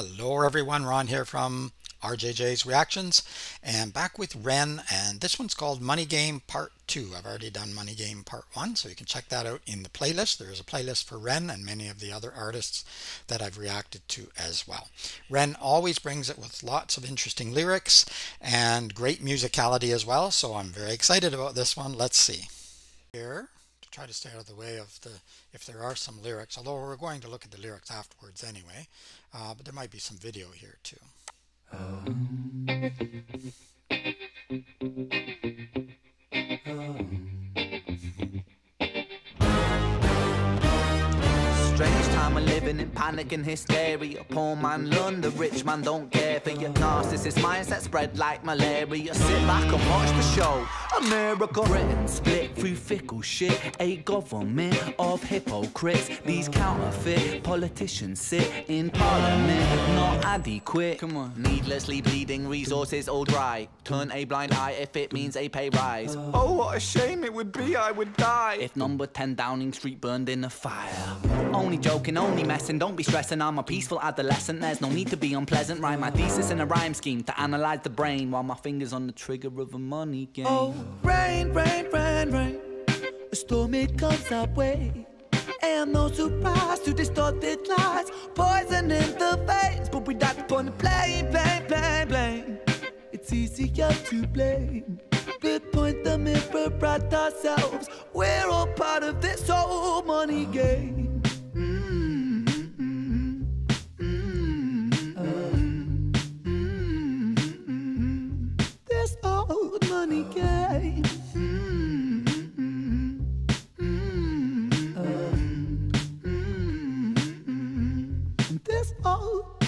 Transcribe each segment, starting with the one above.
Hello everyone, Ron here from RJJ's Reactions, and back with Ren, and this one's called Money Game Part 2. I've already done Money Game Part 1, so you can check that out in the playlist. There is a playlist for Ren and many of the other artists that I've reacted to as well. Ren always brings it with lots of interesting lyrics and great musicality as well, so I'm very excited about this one. Let's see. Here, to try to stay out of the way of if there are some lyrics, although we're going to look at the lyrics afterwards anyway, but there might be some video here too. Strange time of living in panic and hysteria. Poor man learn, the rich man don't care for your narcissist mindset spread like malaria. Sit back and watch the show, America. Britain split through fickle shit, a government of hypocrites. These counterfeit politicians sit in parliament, not adequate. Come on. Needlessly bleeding resources all dry. Turn a blind eye if it means a pay rise. Oh, what a shame it would be, I would die if number 10 Downing Street burned in a fire. Only joking, only messing, don't be stressing. I'm a peaceful adolescent, there's no need to be unpleasant. Write my thesis in a rhyme scheme to analyze the brain while my finger's on the trigger of a money game. Oh, rain, rain, rain, rain. A storm, it comes our way. And no surprise to distorted lies. Poison in the veins, but we died upon the blame, blame, blame, blame. It's easier to blame. We point the mirror at ourselves. We're all part of this whole money game. Money game. This all.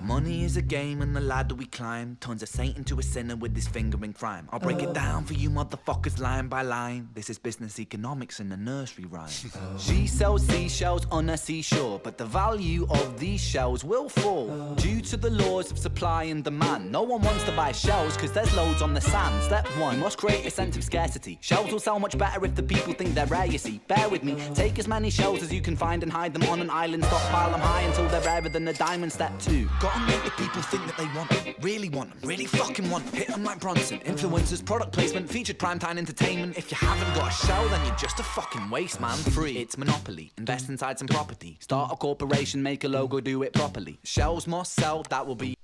Money is a game and the ladder we climb turns a saint into a sinner with his finger in crime. I'll break it down for you motherfuckers line by line. This is business economics in a nursery rhyme. She sells seashells on a seashore, but the value of these shells will fall due to the laws of supply and demand. No one wants to buy shells because there's loads on the sand. Step one, must create a sense of scarcity. Shells will sell much better if the people think they're rare, you see. Bear with me, take as many shells as you can find and hide them on an island. Stockpile them high until they're rarer than a diamond. Step two, make the people think that they want them, really want them, really fucking want them. Hit them like Bronson. Influencers, product placement, featured primetime entertainment. If you haven't got a shell, then you're just a fucking waste, man. Free, it's monopoly. Invest inside some property. Start a corporation, make a logo, do it properly. Shells must sell, that will be...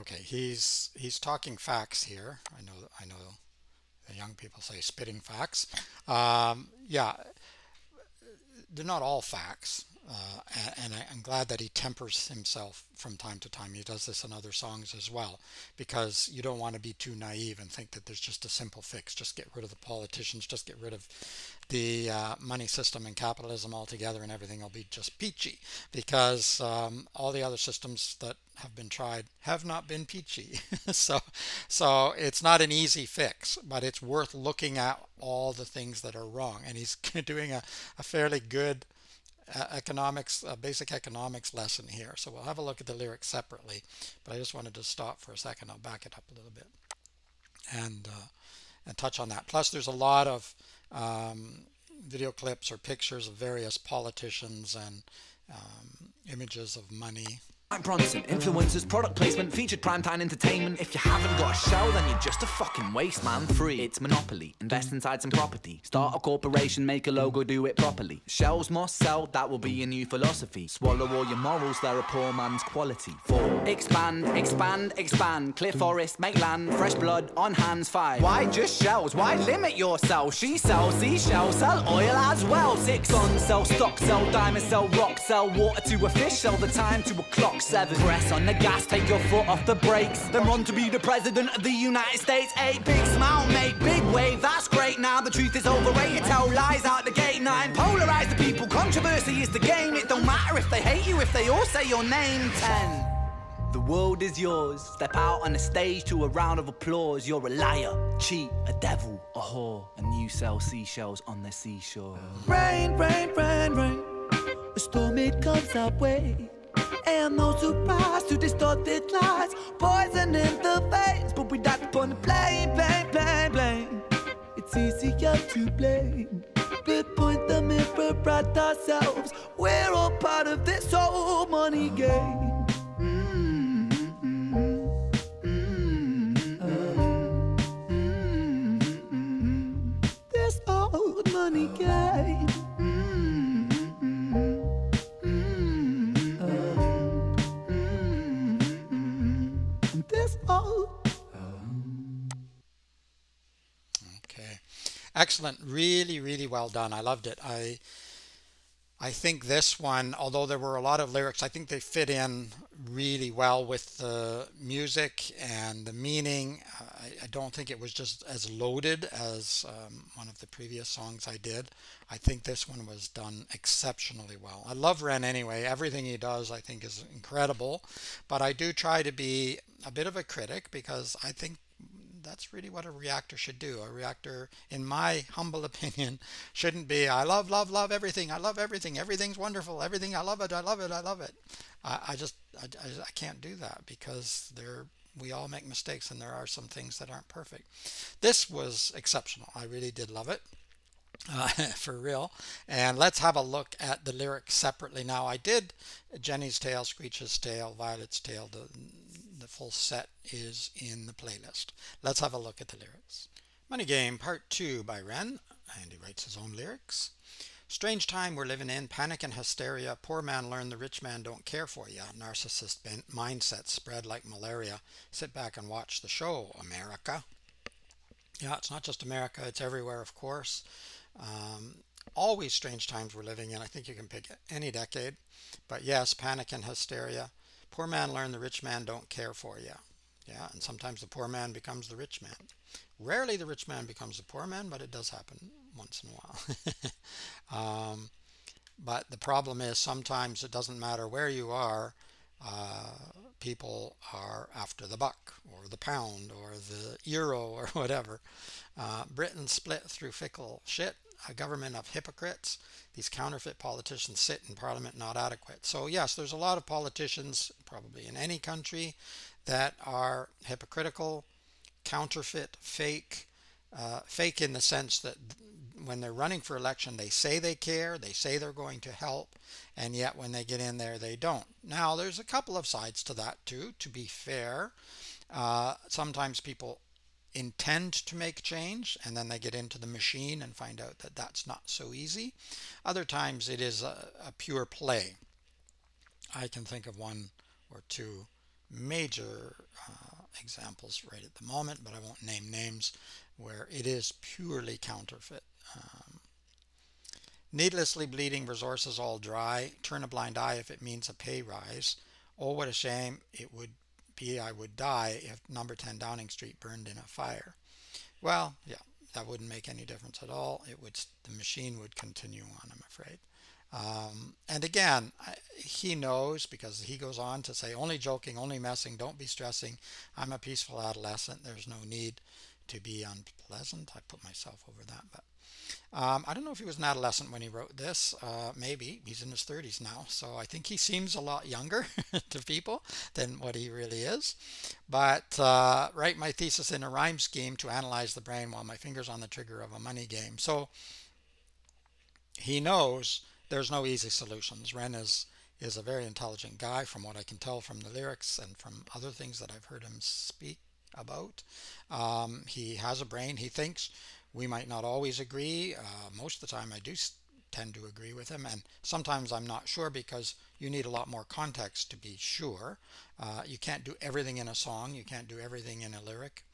Okay, he's talking facts here. I know the young people say spitting facts. Yeah, they're not all facts. And I'm glad that he tempers himself from time to time. He does this in other songs as well, because you don't want to be too naive and think that there's just a simple fix. Just get rid of the politicians, just get rid of the money system and capitalism altogether, and everything will be just peachy, because all the other systems that have been tried have not been peachy. so it's not an easy fix, but it's worth looking at all the things that are wrong. And he's doing a fairly good economics, basic economics lesson here. So we'll have a look at the lyrics separately, but I just wanted to stop for a second. I'll back it up a little bit and touch on that. Plus, there's a lot of video clips or pictures of various politicians and images of money. I'm Bronson, influencers, product placement, featured primetime entertainment. If you haven't got a shell, then you're just a fucking waste, man. Free, it's monopoly. Invest inside some property. Start a corporation, make a logo, do it properly. Shells must sell, that will be your new philosophy. Swallow all your morals, they're a poor man's quality. 4. Expand, expand, expand. Clear forest, make land, fresh blood on hands. 5. Why just shells? Why limit yourself? She sells seashells, sell oil as well. 6. Sun, sell stock, sell diamonds, sell rock, sell water to a fish, sell the time to a clock. 7. Press on the gas, take your foot off the brakes, then run to be the president of the United States. 8. Big smile, make big wave, that's great. Now the truth is overrated, tell lies out the gate. 9. Polarize the people, controversy is the game. It don't matter if they hate you, if they all say your name. 10. The world is yours, step out on the stage to a round of applause. You're a liar, cheat, a devil, a whore, and you sell seashells on the seashore. Rain, rain, rain, rain. A storm, it comes our way. And no surprise to distorted lies. Poison in the veins, but we died upon the blame, blame, blame, blame. It's easier to blame. We point the mirror at ourselves. We're all part of this whole money game. money game. And this all. Okay, excellent. Really well done. I loved it. I think this one, although there were a lot of lyrics, I think they fit in really well with the music and the meaning. I don't think it was just as loaded as one of the previous songs I did. I think this one was done exceptionally well. I love Ren anyway. Everything he does, I think, is incredible. But I do try to be a bit of a critic, because I think that's really what a reactor should do. A reactor, in my humble opinion, shouldn't be, I love everything. I love everything. Everything's wonderful. Everything. I love it. I love it. I love it. I can't do that, because we all make mistakes, and there are some things that aren't perfect. This was exceptional. I really did love it. For real. And let's have a look at the lyrics separately now. I did Jenny's Tale, Screech's Tale, Violet's Tale. The full set is in the playlist. Let's have a look at the lyrics. Money Game Part 2 by Ren, and he writes his own lyrics. Strange time we're living in, panic and hysteria. Poor man learn the rich man don't care for ya. Narcissist mindset spread like malaria. Sit back and watch the show, America. Yeah, it's not just America, it's everywhere, of course. Always strange times we're living in. I think you can pick any decade. But yes, panic and hysteria. Poor man learn the rich man don't care for you. Yeah, and sometimes the poor man becomes the rich man. Rarely the rich man becomes the poor man, but it does happen once in a while. But the problem is, sometimes it doesn't matter where you are, people are after the buck or the pound or the euro or whatever. Britain split through fickle shit. A government of hypocrites. These counterfeit politicians sit in parliament not adequate. So yes, there's a lot of politicians, probably in any country, that are hypocritical, counterfeit, fake. Fake in the sense that when they're running for election, they say they care, they say they're going to help, and yet when they get in there, they don't. Now, there's a couple of sides to that too, to be fair. Sometimes people intend to make change, and then they get into the machine and find out that that's not so easy. Other times it is a pure play. I can think of one or two major examples right at the moment, but I won't name names, where it is purely counterfeit. Needlessly bleeding resources all dry. Turn a blind eye if it means a pay rise. Oh, what a shame it would be. I would die if number 10 Downing Street burned in a fire. Well, yeah, that wouldn't make any difference at all. It would, the machine would continue on, I'm afraid. And again, he knows, because he goes on to say, only joking, only messing, don't be stressing. I'm a peaceful adolescent. There's no need to be unpleasant. I put myself over that, but I don't know if he was an adolescent when he wrote this. Maybe he's in his 30s now, so I think he seems a lot younger to people than what he really is. But write my thesis in a rhyme scheme to analyze the brain while my finger's on the trigger of a money game. So he knows there's no easy solutions. Ren is a very intelligent guy, from what I can tell from the lyrics and from other things that I've heard him speak about. He has a brain. He thinks. We might not always agree. Most of the time I do tend to agree with him, and sometimes I'm not sure, because you need a lot more context to be sure. You can't do everything in a song. You can't do everything in a lyric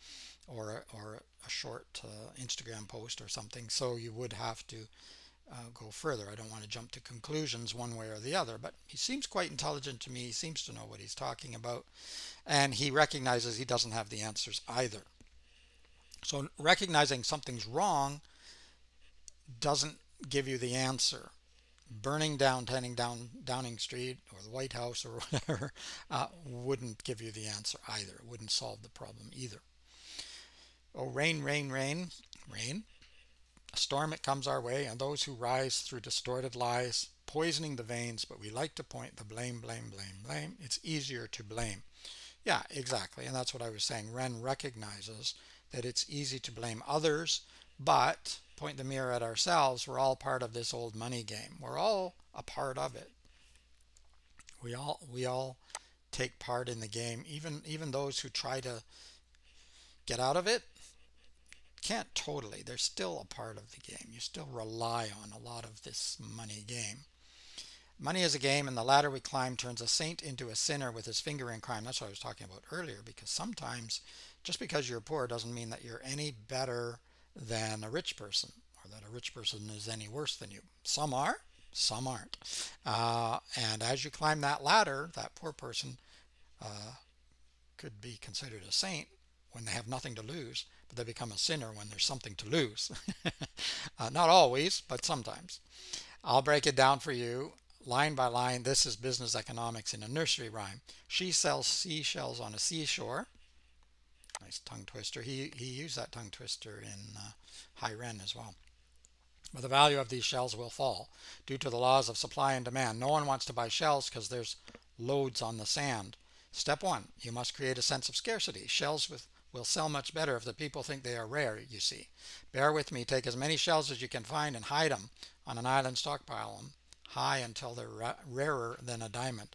or a short Instagram post or something, so you would have to go further. I don't want to jump to conclusions one way or the other, but he seems quite intelligent to me. He seems to know what he's talking about, and he recognizes he doesn't have the answers either. So recognizing something's wrong doesn't give you the answer. Burning down 10 Downing Street or the White House or whatever wouldn't give you the answer either. It wouldn't solve the problem either. Oh, rain, rain, rain, rain. A storm it comes our way, and those who rise through distorted lies, poisoning the veins, but we like to point the blame, blame, blame, blame. It's easier to blame. Yeah, exactly, and that's what I was saying. Ren recognizes that it's easy to blame others, but point the mirror at ourselves. We're all part of this old money game. We're all a part of it. We all take part in the game. Even those who try to get out of it can't totally. They're still a part of the game. You still rely on a lot of this money game. Money is a game, and the ladder we climb turns a saint into a sinner with his finger in crime. That's what I was talking about earlier, because sometimes just because you're poor doesn't mean that you're any better than a rich person, or that a rich person is any worse than you. Some are, some aren't. And as you climb that ladder, that poor person could be considered a saint when they have nothing to lose, but they become a sinner when there's something to lose. Not always, but sometimes. I'll break it down for you line by line. This is business economics in a nursery rhyme. She sells seashells on a seashore. Nice tongue twister. He used that tongue twister in High Ren as well. But the value of these shells will fall due to the laws of supply and demand. No one wants to buy shells because there's loads on the sand. Step one, you must create a sense of scarcity. Shells will sell much better if the people think they are rare, you see. Bear with me. Take as many shells as you can find and hide them on an island. Stockpile them high until they're rarer than a diamond.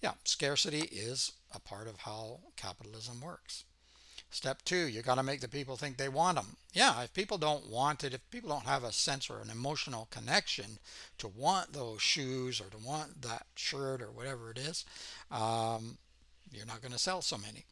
Yeah, scarcity is a part of how capitalism works. Step two, you got to make the people think they want them. Yeah, if people don't want it, if people don't have a sense or an emotional connection to want those shoes or to want that shirt or whatever it is, you're not going to sell so many.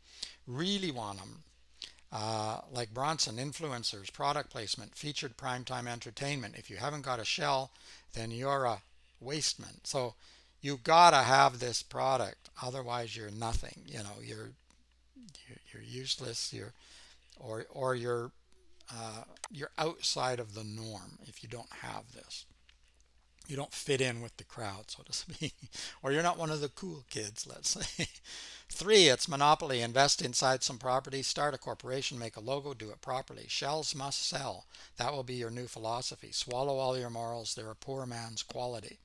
Really want them. Like Bronson, influencers, product placement, featured primetime entertainment. If you haven't got a shell, then you're a wasteman. So you got to have this product. Otherwise, you're nothing. You know, you're useless, you're outside of the norm if you don't have this. You don't fit in with the crowd, so to speak, or you're not one of the cool kids, let's say. Three, it's monopoly. Invest inside some property, start a corporation, make a logo, do it properly. Shells must sell. That will be your new philosophy. Swallow all your morals. They're a poor man's quality.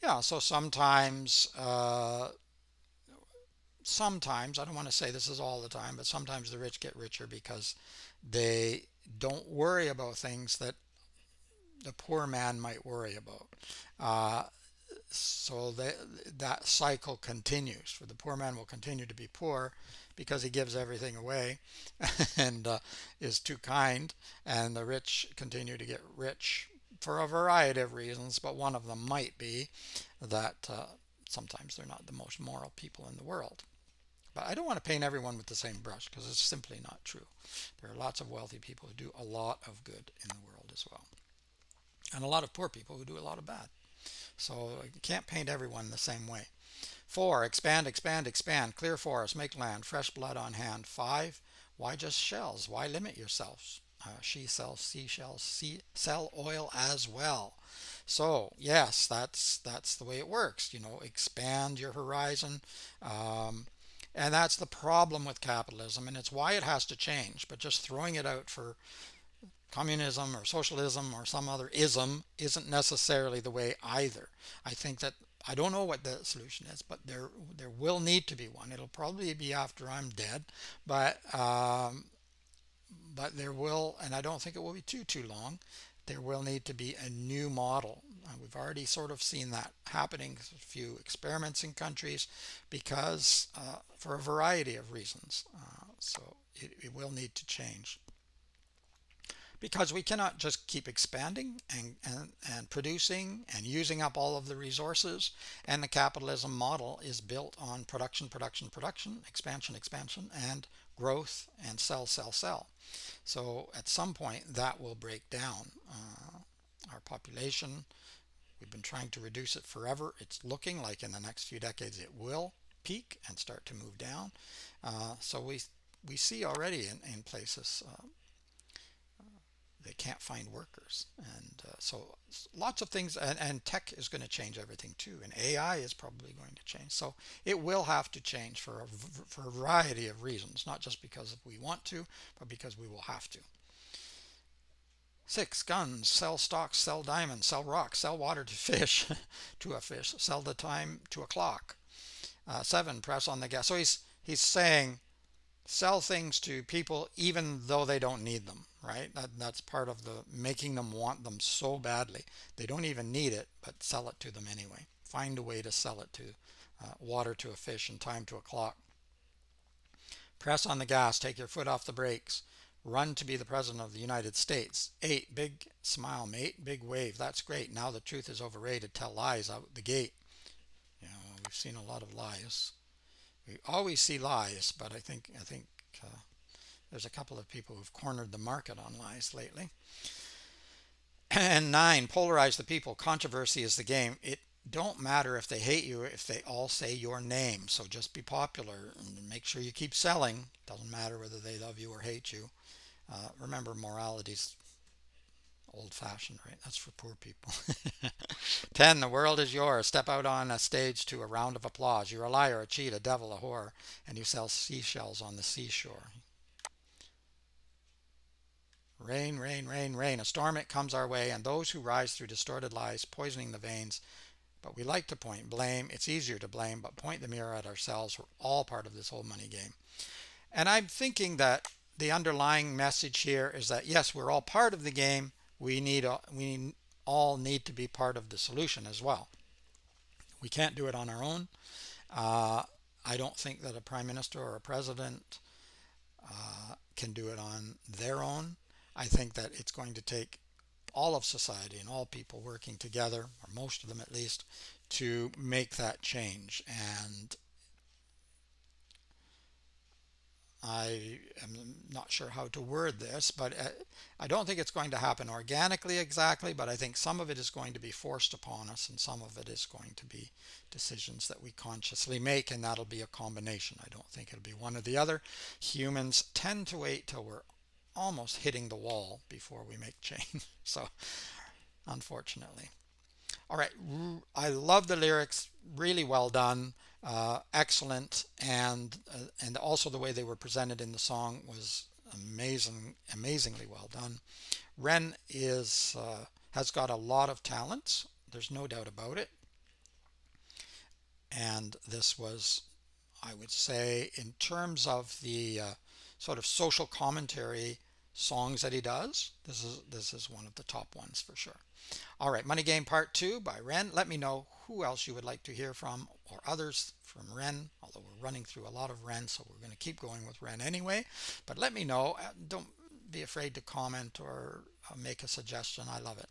Yeah, so sometimes sometimes, I don't want to say this is all the time, but sometimes the rich get richer because they don't worry about things that the poor man might worry about. So that cycle continues. For the poor man will continue to be poor because he gives everything away and is too kind, and the rich continue to get rich for a variety of reasons, but one of them might be that sometimes they're not the most moral people in the world. But I don't want to paint everyone with the same brush because it's simply not true. There are lots of wealthy people who do a lot of good in the world as well. And a lot of poor people who do a lot of bad. So you can't paint everyone the same way. Four, expand, expand, expand. Clear forest, make land, fresh blood on hand. Five, why just shells? Why limit yourselves? She sells seashells, sell oil as well. So yes, that's the way it works. You know, expand your horizon. And that's the problem with capitalism, and it's why it has to change. But just throwing it out for communism or socialism or some other ism isn't necessarily the way either. I think that, I don't know what the solution is, but there will need to be one. It'll probably be after I'm dead, but there will, and I don't think it will be too long, there will need to be a new model. We've already sort of seen that happening, a few experiments in countries, because for a variety of reasons. So it will need to change. Because we cannot just keep expanding and producing and using up all of the resources. And the capitalism model is built on production, production, production, expansion, expansion, and growth, and sell, sell, sell. So at some point, that will break down. Our population, we've been trying to reduce it forever. It's looking like in the next few decades it will peak and start to move down. So we see already in places they can't find workers, and so lots of things, and tech is going to change everything too, and AI is probably going to change. So it will have to change for a variety of reasons, not just because we want to, but because we will have to. Six, guns, sell stocks, sell diamonds, sell rocks, sell water to fish, to a fish, sell the time to a clock. Seven, press on the gas. So he's saying sell things to people even though they don't need them, right? That's part of the making them want them so badly. They don't even need it, but sell it to them anyway. Find a way to sell it to water to a fish and time to a clock. Press on the gas, take your foot off the brakes. run to be the president of the United States. 8, big smile, mate, big wave. That's great. Now the truth is overrated. Tell lies out the gate. You know, we've seen a lot of lies. We always see lies, but I think there's a couple of people who've cornered the market on lies lately. And 9, polarize the people. Controversy is the game. It don't matter if they hate you if they all say your name. So just be popular and make sure you keep selling. Doesn't matter whether they love you or hate you. Remember, morality's old-fashioned, right? That's for poor people. 10, the world is yours. Step out on a stage to a round of applause. You're a liar, a cheat, a devil, a whore, and you sell seashells on the seashore. Rain, rain, rain, rain. A storm it comes our way, and those who rise through distorted lies, poisoning the veins. But we like to point blame. It's easier to blame, but point the mirror at ourselves. We're all part of this whole money game. And I'm thinking that the underlying message here is that, yes, we're all part of the game. We all need to be part of the solution as well. We can't do it on our own. I don't think that a prime minister or a president can do it on their own. I think that it's going to take all of society and all people working together, or most of them at least, to make that change. And I am not sure how to word this, but I don't think it's going to happen organically exactly, but I think some of it is going to be forced upon us, and some of it is going to be decisions that we consciously make, and that'll be a combination. I don't think it'll be one or the other. Humans tend to wait till we're almost hitting the wall before we make change. So, unfortunately. All right, I love the lyrics, really well done, excellent, and also the way they were presented in the song was amazingly well done. Ren has got a lot of talents, there's no doubt about it, and this was, I would say, in terms of the sort of social commentary songs that he does, this is one of the top ones for sure. All right, Money Game Part 2 by Ren. Let me know who else you would like to hear from, or others from Ren, although we're running through a lot of Ren, so we're going to keep going with Ren anyway. But let me know. Don't be afraid to comment or make a suggestion. I love it.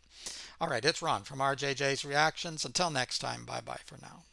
All right, it's Ron from RJJ's Reactions. Until next time, bye-bye for now.